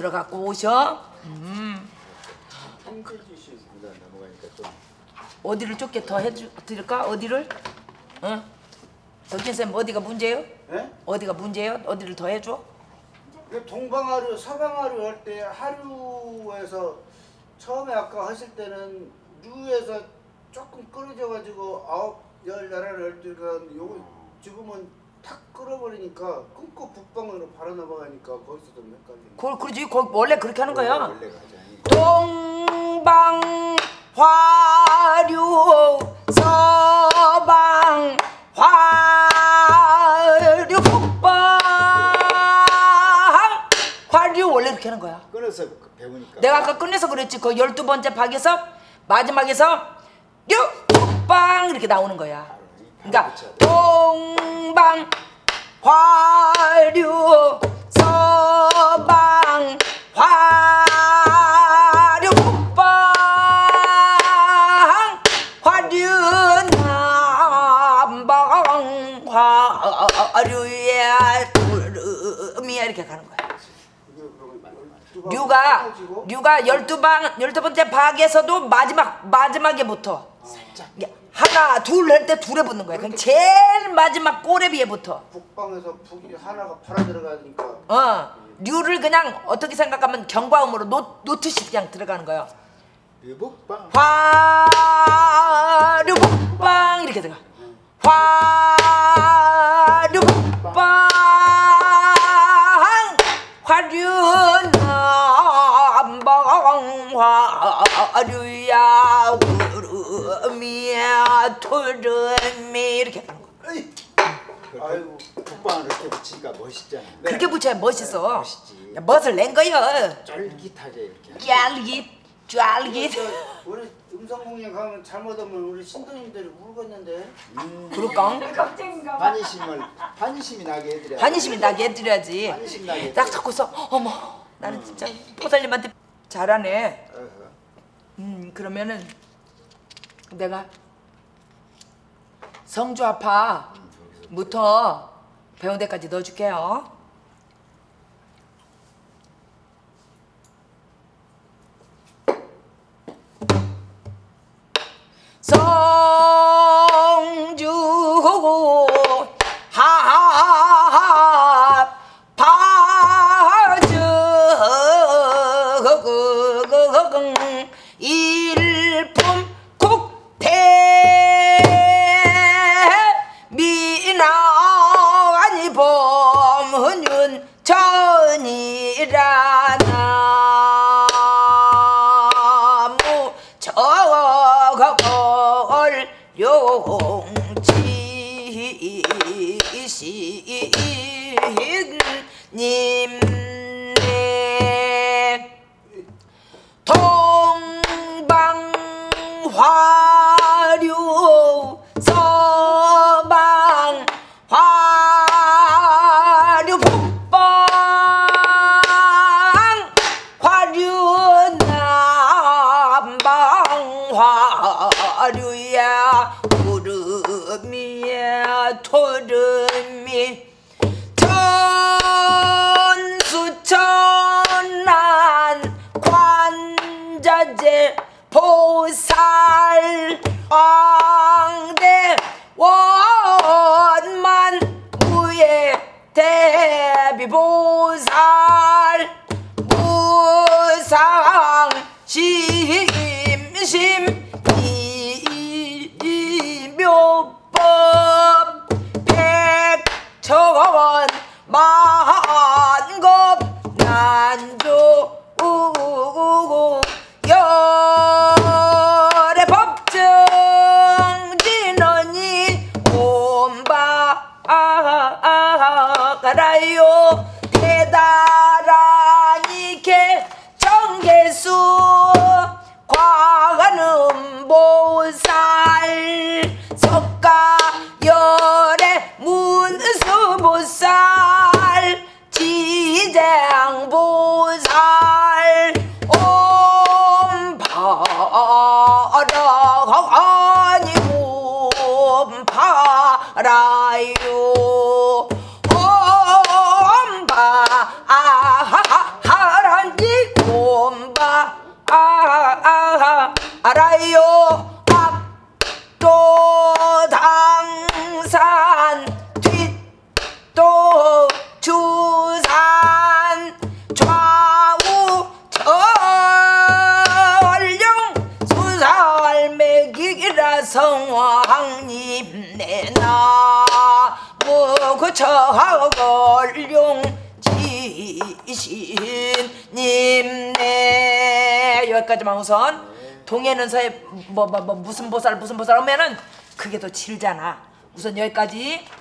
들어갖고 오셔. 어디를 좁게 더 해드릴까? 어디를? 응? 덕진 쌤 어디가 문제예요? 네? 어디가 문제예요? 어디를 더 해줘? 동방하류, 서방하류 할 때 하류에서 처음에 아까 하실 때는 루에서 조금 끌어져가지고 9, 10, 11, 12가 요거 지금은 탁 끌어버리니까 끊고 북방으로 바로 넘어가니까 거기서 좀 헷갈리네. 그러지 원래 그렇게 하는 거야. 원래 동방 화류 서방 화류 북방 화류 원래 이렇게 하는 거야. 끊어서 배우니까. 내가 아까 끊어서 그랬지. 그 12번째 박에서 마지막에서 류 북방 이렇게 나오는 거야. 그러니까 동방 화류 서방 화류 북방 화류 남방 화류의 음이야 이렇게 가는 거야. 류가 12번째 박에서도 마지막에 붙어. 살짝. 하나, 둘 할 때 둘에 붙는 거야. 그냥 제일 마지막 꼬레비에 붙어. 북방에서 북이 하나가 팔아 들어가니까. 류를 그냥 어떻게 생각하면 경과음으로 노트씩 그냥 들어가는 거야. 류북방. 화, 류북방. 이렇게 들어가. 화, 류북방. 화류남방 화류야 음이야 토름이 이렇게 하는 거. 아이고 북방을 이렇게 붙이니까 멋있잖아. 그렇게 붙여야 멋있어. 멋있지. 멋을 낸 거야. 쫄깃하게 이렇게. 쫄깃. 우리 음성공연 가면 잘못하면 우리 신도님들이 울겠는데. 그럴까? 반의심이 나게 해드려야지. 반의심 나게 해드려야지. 딱 잡고서 어머 나는 진짜 포살님한테 잘하네. 그러면은 내가 성주아파부터 배운데까지 넣어줄게요. 성주 라요 옴바 아하하란 알아요. 앞도 당산 뒷도 주산 좌우 전령 수살매기라 성왕님 내나 무구처하걸룡 지신님 내. 여기까지만 우선 동해는 서해 무슨 보살 무슨 보살 하면은 그게 더 질잖아. 우선 여기까지.